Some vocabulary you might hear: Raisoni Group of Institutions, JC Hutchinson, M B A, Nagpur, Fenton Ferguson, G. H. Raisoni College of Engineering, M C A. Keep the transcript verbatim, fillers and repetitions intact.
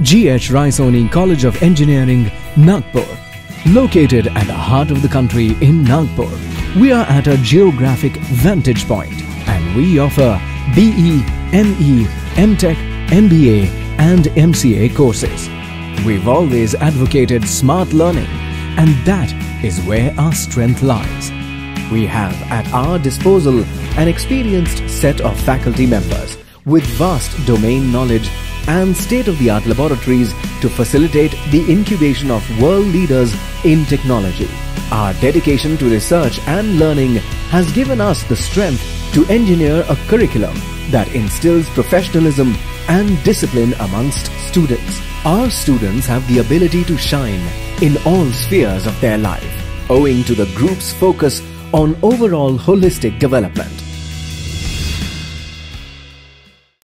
G. H. Raisoni College of Engineering, Nagpur. Located at the heart of the country in Nagpur, we are at a geographic vantage point and we offer B E, M E, M Tech, M B A and M C A courses. We've always advocated smart learning and that is where our strength lies. We have at our disposal an experienced set of faculty members with vast domain knowledge and state-of-the-art laboratories to facilitate the incubation of world leaders in technology. Our dedication to research and learning has given us the strength to engineer a curriculum that instills professionalism and discipline amongst students. Our students have the ability to shine in all spheres of their life, owing to the group's focus on overall holistic development.